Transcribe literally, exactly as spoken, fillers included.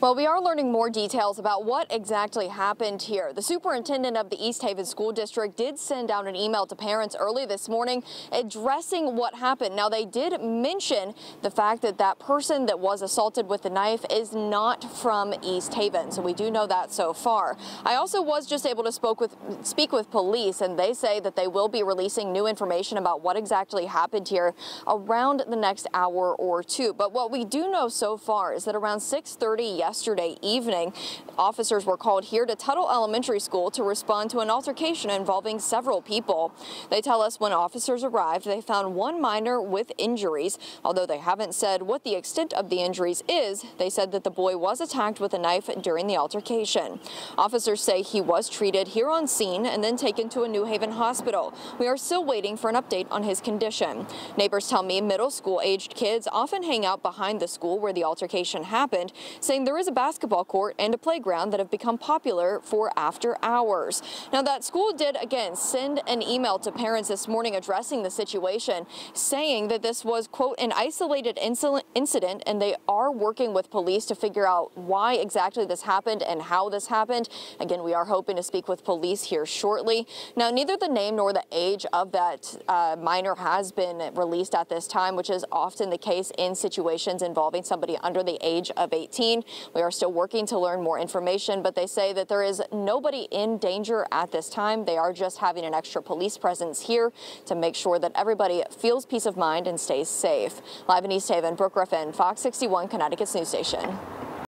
Well, we are learning more details about what exactly happened here. The superintendent of the East Haven School District did send out an email to parents early this morning addressing what happened. Now, they did mention the fact that that person that was assaulted with the knife is not from East Haven, so we do know that so far. I also was just able to spoke with, speak with police, and they say that they will be releasing new information about what exactly happened here around the next hour or two. But what we do know so far is that around six thirty yesterday, Yesterday evening, officers were called here to Tuttle Elementary School to respond to an altercation involving several people. They tell us when officers arrived, they found one minor with injuries. Although they haven't said what the extent of the injuries is, they said that the boy was attacked with a knife during the altercation. Officers say he was treated here on scene and then taken to a New Haven hospital. We are still waiting for an update on his condition. Neighbors tell me middle school-aged kids often hang out behind the school where the altercation happened, saying there is a basketball court and a playground that have become popular for after hours. Now, that school did again send an email to parents this morning addressing the situation, saying that this was, quote, an isolated incident, and they are working with police to figure out why exactly this happened and how this happened. Again, we are hoping to speak with police here shortly. Now, neither the name nor the age of that uh, minor has been released at this time, which is often the case in situations involving somebody under the age of eighteen. We are still working to learn more information, but they say that there is nobody in danger at this time. They are just having an extra police presence here to make sure that everybody feels peace of mind and stays safe. Live in East Haven, Brooke Griffin, Fox sixty-one, Connecticut's news station.